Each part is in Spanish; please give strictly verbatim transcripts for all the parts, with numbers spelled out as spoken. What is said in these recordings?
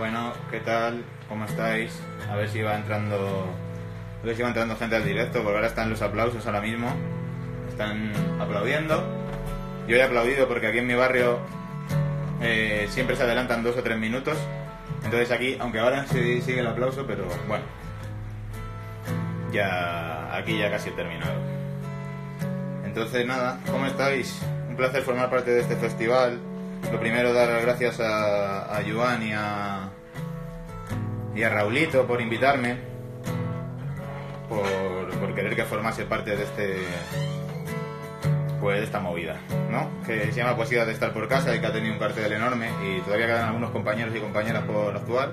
Bueno, ¿qué tal? ¿Cómo estáis? A ver si va entrando, a ver si va entrando gente al directo, porque ahora están los aplausos ahora mismo. Están aplaudiendo. Yo he aplaudido porque aquí en mi barrio eh, siempre se adelantan dos o tres minutos. Entonces aquí, aunque ahora sí sigue el aplauso, pero bueno. Ya aquí ya casi he terminado. Entonces nada, ¿cómo estáis? Un placer formar parte de este festival. Lo primero, dar las gracias a, a Joan y a, y a Raulito por invitarme, por, por querer que formase parte de este, pues, de esta movida, ¿no? Que se llama Poesía de estar por casa y que ha tenido un cartel enorme y todavía quedan algunos compañeros y compañeras por actuar.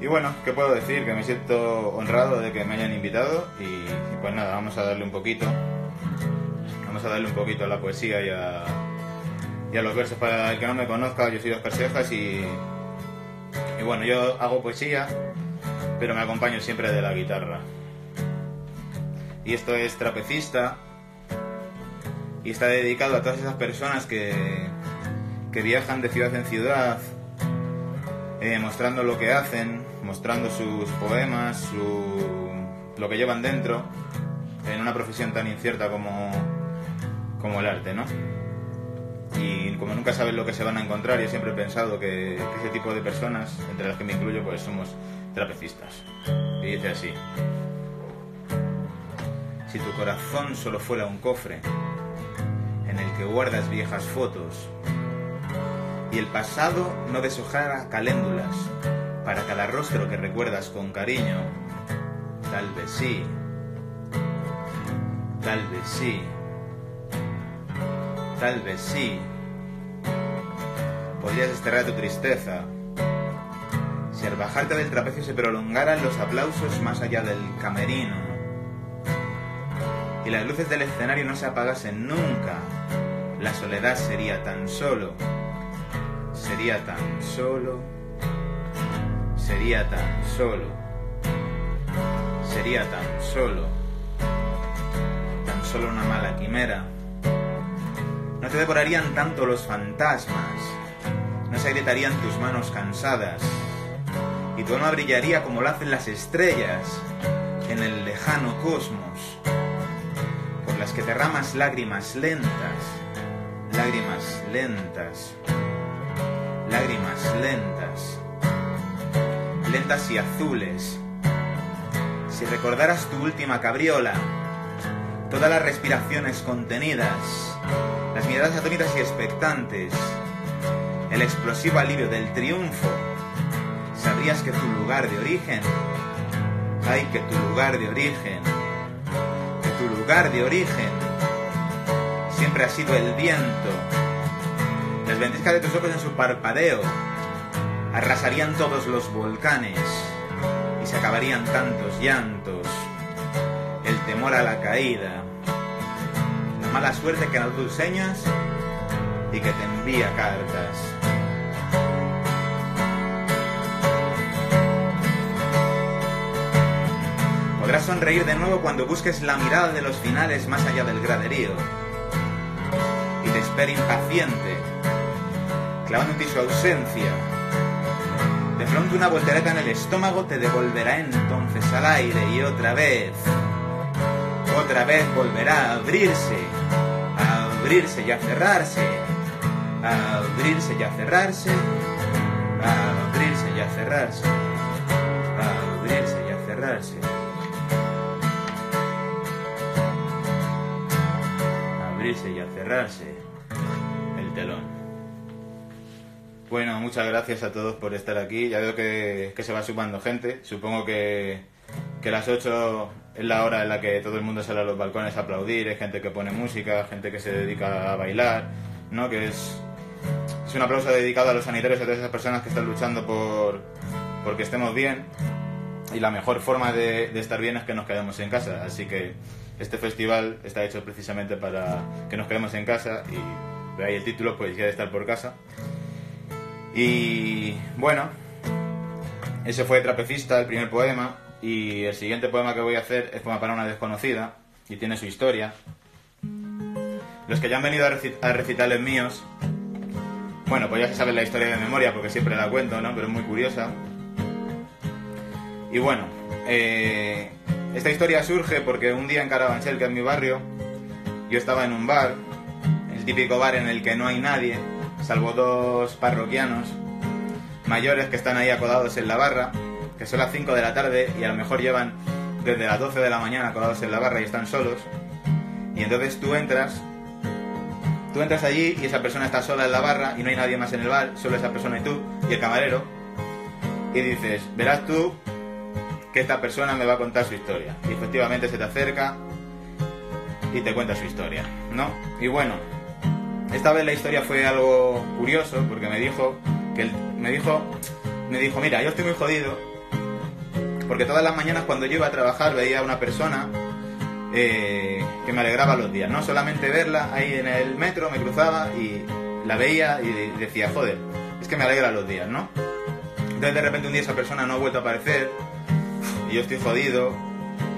Y bueno, ¿qué puedo decir? Que me siento honrado de que me hayan invitado y, y pues nada, vamos a darle un poquito. Vamos a darle un poquito a la poesía y a, y a los versos. Para el que no me conozca, yo soy Óscar Sejas y, y bueno, yo hago poesía, pero me acompaño siempre de la guitarra. Y esto es Trapecista y está dedicado a todas esas personas que, que viajan de ciudad en ciudad, eh, mostrando lo que hacen, mostrando sus poemas, su, lo que llevan dentro, en una profesión tan incierta como... como el arte, ¿no? Y como nunca sabes lo que se van a encontrar, yo siempre he pensado que, que ese tipo de personas, entre las que me incluyo, pues somos trapecistas. Y dice así: si tu corazón solo fuera un cofre en el que guardas viejas fotos y el pasado no deshojara caléndulas para cada rostro que recuerdas con cariño, tal vez sí, tal vez sí, tal vez sí, podrías desterrar tu tristeza si al bajarte del trapecio se prolongaran los aplausos más allá del camerino y las luces del escenario no se apagasen nunca. La soledad sería tan solo, sería tan solo, sería tan solo, sería tan solo, tan solo una mala quimera. No te devorarían tanto los fantasmas, no se agrietarían tus manos cansadas, y tu alma brillaría como lo hacen las estrellas en el lejano cosmos, por las que derramas lágrimas lentas, lágrimas lentas, lágrimas lentas, lentas y azules. Si recordaras tu última cabriola, todas las respiraciones contenidas, las miradas atónitas y expectantes, el explosivo alivio del triunfo, sabrías que tu lugar de origen, ay, que tu lugar de origen, que tu lugar de origen siempre ha sido el viento. Las ventiscas de tus ojos en su parpadeo arrasarían todos los volcanes y se acabarían tantos llantos, el temor a la caída, mala suerte que no tus señas y que te envía cartas. Podrás sonreír de nuevo cuando busques la mirada de los finales más allá del graderío y te espera impaciente, clavando en ti su ausencia. De pronto una voltereta en el estómago te devolverá entonces al aire y otra vez, otra vez volverá a abrirse, a abrirse y a cerrarse, a abrirse y a cerrarse, a abrirse y a cerrarse, a abrirse y a cerrarse, a abrirse y a cerrarse el telón. Bueno, muchas gracias a todos por estar aquí. Ya veo que, que se va sumando gente. Supongo que, que las ocho... es la hora en la que todo el mundo sale a los balcones a aplaudir, hay gente que pone música, gente que se dedica a bailar, ¿no? Que es, es un aplauso dedicado a los sanitarios y a todas esas personas que están luchando por, por que estemos bien. Y la mejor forma de, de estar bien es que nos quedemos en casa. Así que este festival está hecho precisamente para que nos quedemos en casa y de ahí el título, pues, ya de estar por casa. Y bueno, ese fue Trapecista, el primer poema. Y el siguiente poema que voy a hacer es poema para una desconocida y tiene su historia. Los que ya han venido a, recit a recitales míos Bueno, pues ya se sabe la historia de memoria porque siempre la cuento, ¿no? Pero es muy curiosa. Y bueno, eh, esta historia surge porque un día en Carabanchel, que es mi barrio, yo estaba en un bar, el típico bar en el que no hay nadie, salvo dos parroquianos mayores que están ahí acodados en la barra, que son las cinco de la tarde y a lo mejor llevan desde las doce de la mañana acodados en la barra y están solos. Y entonces tú entras, tú entras allí y esa persona está sola en la barra y no hay nadie más en el bar, solo esa persona y tú y el camarero. Y dices, verás tú que esta persona me va a contar su historia. Y efectivamente se te acerca y te cuenta su historia, ¿no? Y bueno, esta vez la historia fue algo curioso porque me dijo que él, me dijo, me dijo, mira, yo estoy muy jodido porque todas las mañanas cuando yo iba a trabajar veía a una persona eh, que me alegraba los días, no solamente verla ahí en el metro, me cruzaba y la veía y decía, joder, es que me alegra los días, ¿no? Entonces de repente un día esa persona no ha vuelto a aparecer y yo estoy jodido,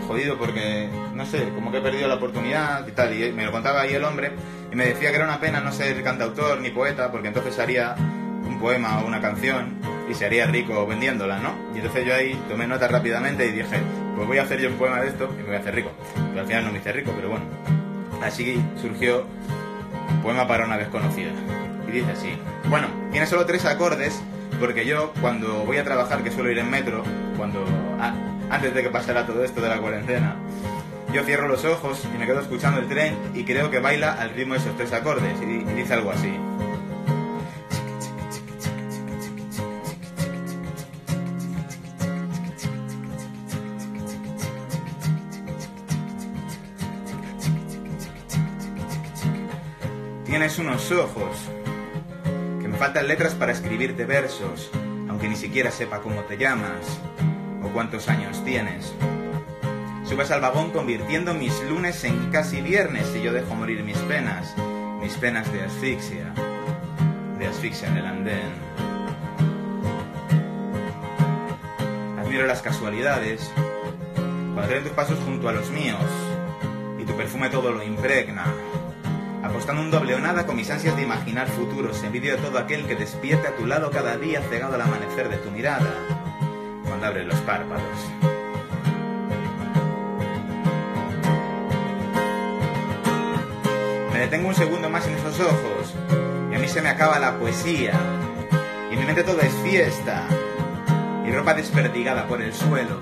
jodido porque, no sé, como que he perdido la oportunidad y tal, y me lo contaba ahí el hombre y me decía que era una pena no ser cantautor ni poeta porque entonces haría un poema o una canción y se haría rico vendiéndola, ¿no? Y entonces yo ahí tomé nota rápidamente y dije, pues voy a hacer yo un poema de esto y me voy a hacer rico, pero al final no me hice rico, pero bueno, así surgió un poema para una desconocida y dice así. Bueno, tiene solo tres acordes porque yo cuando voy a trabajar, que suelo ir en metro, cuando... Ah, antes de que pasara todo esto de la cuarentena, yo cierro los ojos y me quedo escuchando el tren y creo que baila al ritmo de esos tres acordes y, y dice algo así. Tienes unos ojos que me faltan letras para escribirte versos, aunque ni siquiera sepa cómo te llamas o cuántos años tienes. Subes al vagón convirtiendo mis lunes en casi viernes y yo dejo morir mis penas, mis penas de asfixia, de asfixia en el andén. Admiro las casualidades, cuando traen tus pasos junto a los míos y tu perfume todo lo impregna, apostando un doble o nada con mis ansias de imaginar futuros, envidio de todo aquel que despierte a tu lado cada día cegado al amanecer de tu mirada. Cuando abres los párpados. Me detengo un segundo más en esos ojos y a mí se me acaba la poesía y en mi mente todo es fiesta y ropa desperdigada por el suelo,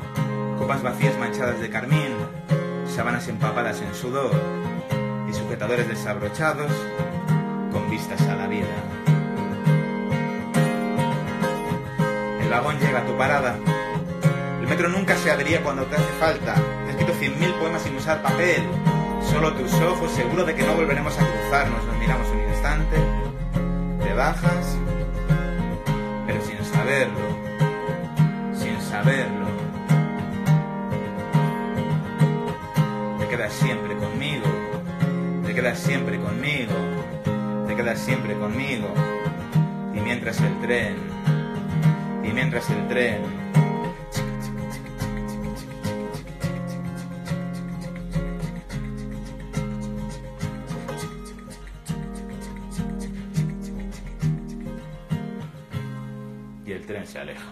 copas vacías manchadas de carmín, sábanas empapadas en sudor y sujetadores desabrochados con vistas a la vida. El vagón llega a tu parada. El metro nunca se avería cuando te hace falta. He escrito cien mil poemas sin usar papel. Solo tus ojos, seguro de que no volveremos a cruzarnos. Nos miramos un instante, te bajas, pero sin saberlo, sin saberlo. Te quedas siempre conmigo, te quedas siempre conmigo, te quedas siempre conmigo. Y mientras el tren, y mientras el tren... se aleja.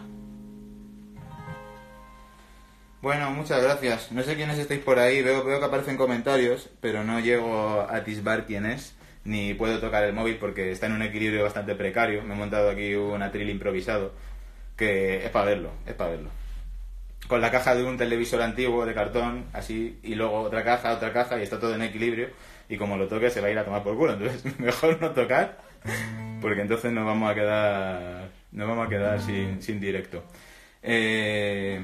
Bueno, muchas gracias. No sé quiénes estáis por ahí, veo, veo que aparecen comentarios, pero no llego a atisbar quién es, ni puedo tocar el móvil porque está en un equilibrio bastante precario. Me he montado aquí un atril improvisado, que es para verlo, es para verlo. Con la caja de un televisor antiguo de cartón, así, y luego otra caja, otra caja, y está todo en equilibrio, y como lo toque se va a ir a tomar por culo, entonces mejor no tocar, porque entonces nos vamos a quedar... Nos vamos a quedar sin, sin directo. Eh...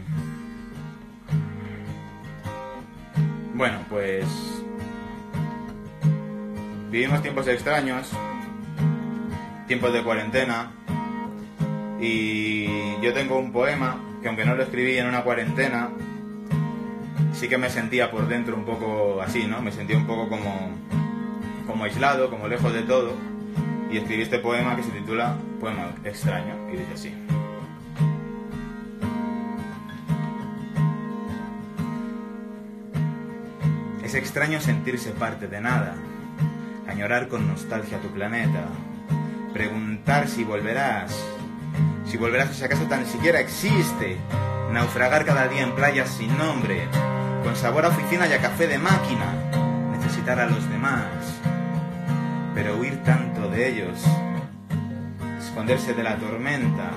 Bueno, pues... Vivimos tiempos extraños, tiempos de cuarentena, y yo tengo un poema que aunque no lo escribí en una cuarentena, sí que me sentía por dentro un poco así, ¿no? Me sentía un poco como, como aislado, como lejos de todo. Y escribí este poema que se titula Poema Extraño y dice así. Es extraño sentirse parte de nada, añorar con nostalgia tu planeta, preguntar si volverás, si volverás si acaso tan siquiera existe, naufragar cada día en playas sin nombre, con sabor a oficina y a café de máquina, necesitar a los demás, pero huir tanto de ellos, esconderse de la tormenta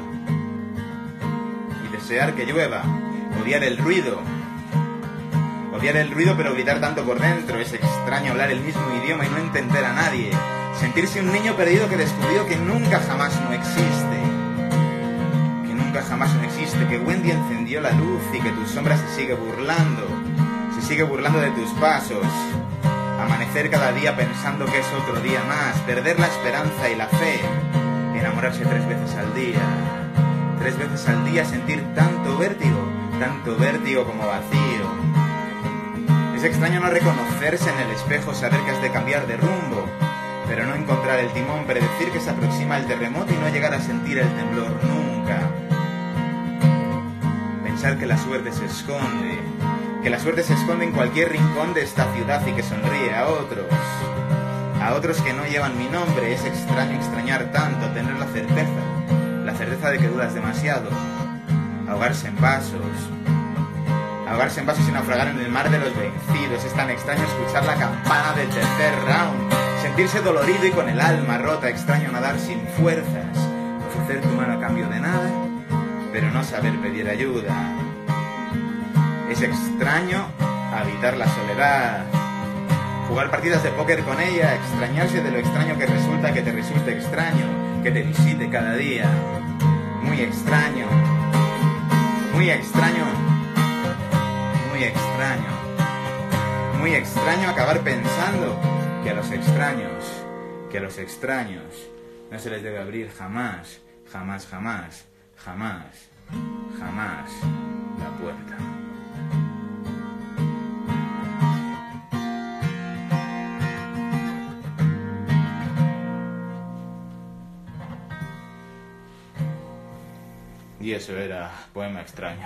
y desear que llueva, odiar el ruido, odiar el ruido pero gritar tanto por dentro, es extraño hablar el mismo idioma y no entender a nadie, sentirse un niño perdido que descubrió que nunca jamás no existe. Jamás no existe, que Wendy encendió la luz y que tu sombra se sigue burlando, se sigue burlando de tus pasos, amanecer cada día pensando que es otro día más, perder la esperanza y la fe, enamorarse tres veces al día, tres veces al día sentir tanto vértigo, tanto vértigo como vacío. Es extraño no reconocerse en el espejo, saber que has de cambiar de rumbo, pero no encontrar el timón, predecir que se aproxima el terremoto y no llegar a sentir el temblor nunca. Pensar que la suerte se esconde, que la suerte se esconde en cualquier rincón de esta ciudad y que sonríe a otros, a otros que no llevan mi nombre. Es extraño extrañar tanto, tener la certeza, la certeza de que dudas demasiado, ahogarse en vasos, ahogarse en vasos y naufragar en el mar de los vencidos. Es tan extraño escuchar la campana del tercer round, sentirse dolorido y con el alma rota, extraño nadar sin fuerzas, ofrecer tu mano a cambio de nada, pero no saber pedir ayuda. Es extraño habitar la soledad, jugar partidas de póker con ella, extrañarse de lo extraño que resulta que te resulte extraño, que te visite cada día. Muy extraño, muy extraño, muy extraño, muy extraño acabar pensando que a los extraños, que a los extraños no se les debe abrir jamás, jamás, jamás. Jamás, jamás la puerta. Y eso era Poema Extraño.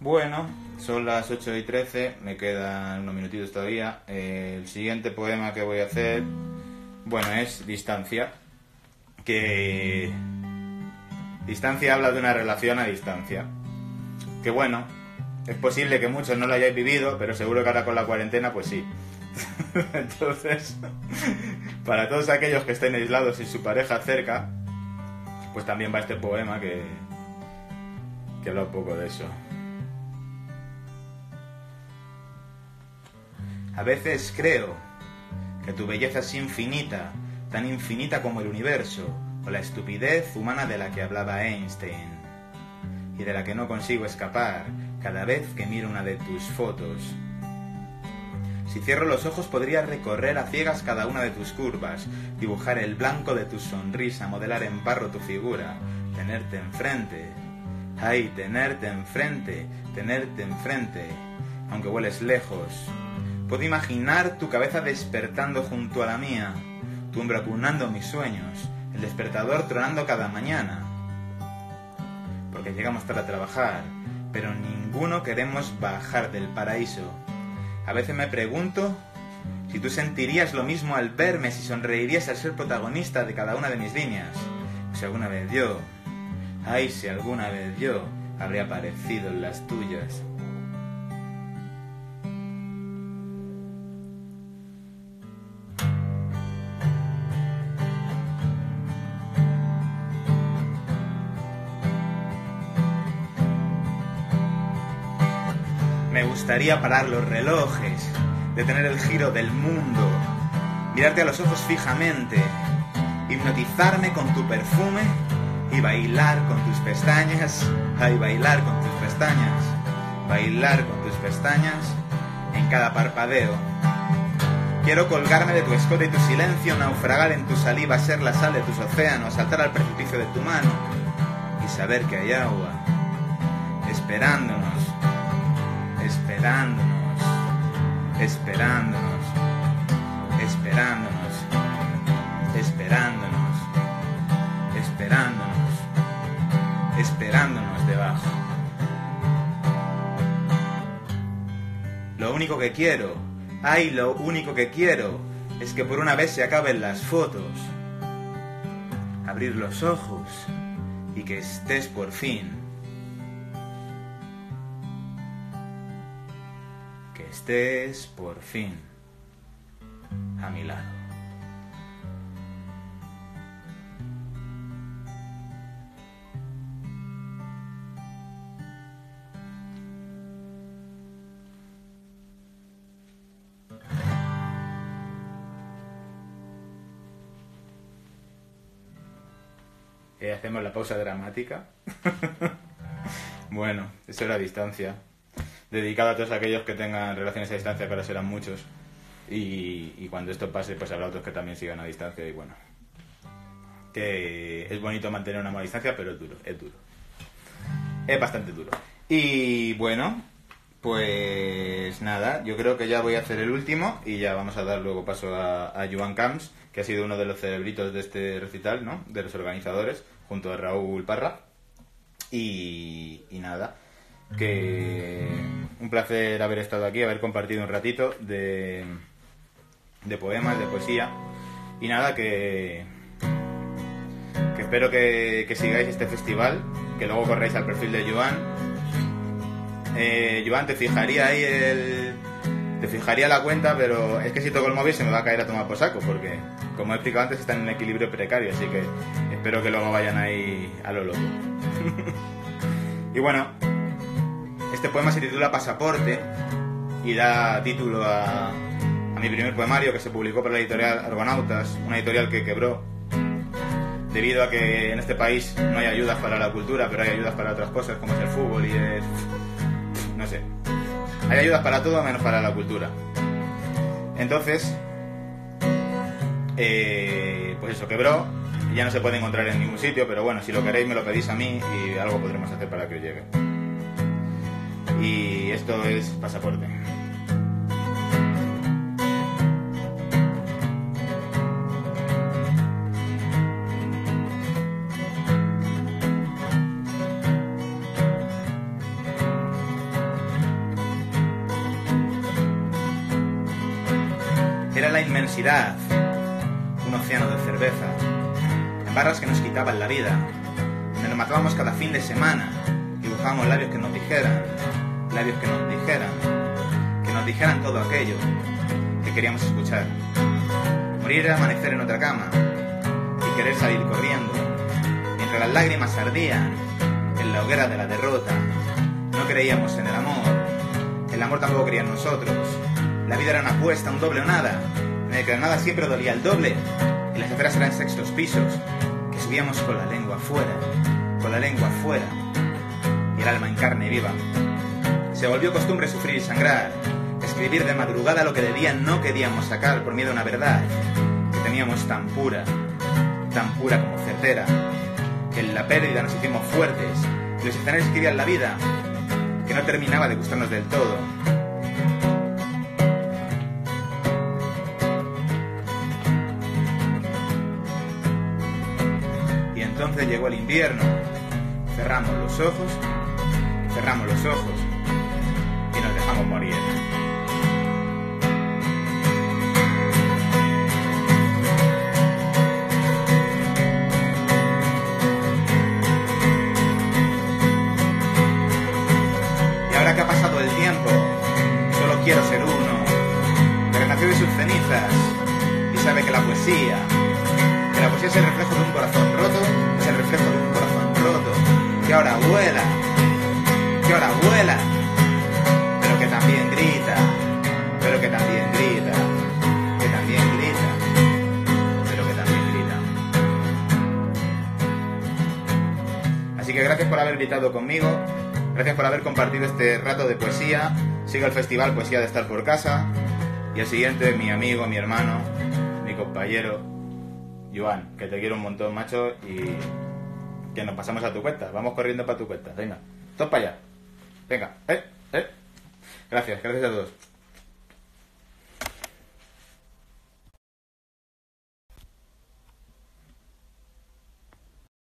Bueno, son las ocho y trece, me quedan unos minutitos todavía. El siguiente poema que voy a hacer, bueno, es Distancia, que... Distancia habla de una relación a distancia. Que bueno, es posible que muchos no lo hayáis vivido, pero seguro que ahora con la cuarentena, pues sí. Entonces, para todos aquellos que estén aislados y su pareja cerca, pues también va este poema que, que habla un poco de eso. A veces creo que tu belleza es infinita, tan infinita como el universo, o la estupidez humana de la que hablaba Einstein, y de la que no consigo escapar cada vez que miro una de tus fotos. Si cierro los ojos podría recorrer a ciegas cada una de tus curvas, dibujar el blanco de tu sonrisa, modelar en barro tu figura, tenerte enfrente, ay, tenerte enfrente, tenerte enfrente, aunque hueles lejos. Puedo imaginar tu cabeza despertando junto a la mía, tu hombro acunando mis sueños, el despertador tronando cada mañana, porque llegamos tarde a trabajar, pero ninguno queremos bajar del paraíso. A veces me pregunto si tú sentirías lo mismo al verme, si sonreirías al ser protagonista de cada una de mis líneas, si alguna vez yo, ay, si alguna vez yo habría aparecido en las tuyas. Me gustaría parar los relojes, detener el giro del mundo, mirarte a los ojos fijamente, hipnotizarme con tu perfume y bailar con tus pestañas, ay, bailar con tus pestañas, bailar con tus pestañas en cada parpadeo. Quiero colgarme de tu escote y tu silencio, naufragar en tu saliva, ser la sal de tus océanos, saltar al precipicio de tu mano y saber que hay agua esperándonos. Esperándonos, esperándonos, esperándonos, esperándonos, esperándonos, esperándonos debajo. Lo único que quiero, ay, lo único que quiero es que por una vez se acaben las fotos, abrir los ojos y que estés por fin, que estés por fin a mi lado. Eh, hacemos la pausa dramática. Bueno, eso era a distancia. Dedicado a todos aquellos que tengan relaciones a distancia, que ahora serán muchos. Y, y cuando esto pase, pues habrá otros que también sigan a distancia. Y bueno, que es bonito mantener una mala distancia, pero es duro, es duro. Es bastante duro. Y bueno, pues nada, yo creo que ya voy a hacer el último y ya vamos a dar luego paso a, a Joan Camps, que ha sido uno de los cerebritos de este recital, ¿no? De los organizadores, junto a Raúl Parra. Y, y nada, que un placer haber estado aquí, haber compartido un ratito de, de poemas, de poesía. Y nada, que, que espero que, que sigáis este festival, que luego corráis al perfil de Joan. Eh, Joan, te fijaría ahí el... Te fijaría la cuenta, pero es que si toco el móvil se me va a caer a tomar por saco, porque, como he explicado antes, está en un equilibrio precario, así que espero que luego vayan ahí a lo loco. Y bueno, este poema se titula Pasaporte y da título a, a mi primer poemario, que se publicó por la editorial Argonautas, una editorial que quebró debido a que en este país no hay ayudas para la cultura, pero hay ayudas para otras cosas, como es el fútbol y el... no sé. Hay ayudas para todo, menos para la cultura. Entonces, eh, pues eso, quebró. Ya no se puede encontrar en ningún sitio, pero bueno, si lo queréis me lo pedís a mí y algo podremos hacer para que os llegue. Y esto es Pasaporte. Inmensidad, un océano de cerveza, en barras que nos quitaban la vida, donde nos matábamos cada fin de semana, dibujábamos labios que nos dijeran, labios que nos dijeran, que nos dijeran todo aquello que queríamos escuchar. Morir era amanecer en otra cama y querer salir corriendo, mientras las lágrimas ardían en la hoguera de la derrota. No creíamos en el amor, el amor tampoco creía en nosotros. La vida era una apuesta, un doble o nada, en el que la nada siempre dolía el doble, y las aferas eran sextos pisos, que subíamos con la lengua afuera, con la lengua afuera, y el alma en carne viva. Se volvió costumbre sufrir y sangrar, escribir de madrugada lo que de día no queríamos sacar por miedo a una verdad que teníamos tan pura, tan pura como certera, que en la pérdida nos hicimos fuertes, y los escenarios que vivían la vida, que no terminaba de gustarnos del todo. Entonces llegó el invierno, cerramos los ojos, cerramos los ojos y nos dejamos morir. Y ahora que ha pasado el tiempo, solo quiero ser uno, que renació de sus cenizas y sabe que la poesía, que la poesía es el reflejo de un corazón roto, el reflejo de un corazón roto, que ahora vuela, que ahora vuela, pero que también grita, pero que también grita, que también grita, pero que también grita. Así que gracias por haber gritado conmigo, gracias por haber compartido este rato de poesía. Sigo el festival Poesía de Estar por Casa, y el siguiente, mi amigo, mi hermano, mi compañero, Joan, que te quiero un montón, macho, y que nos pasamos a tu cuenta. Vamos corriendo para tu cuenta. Venga, todos para allá. Venga, eh, eh. Gracias, gracias a todos.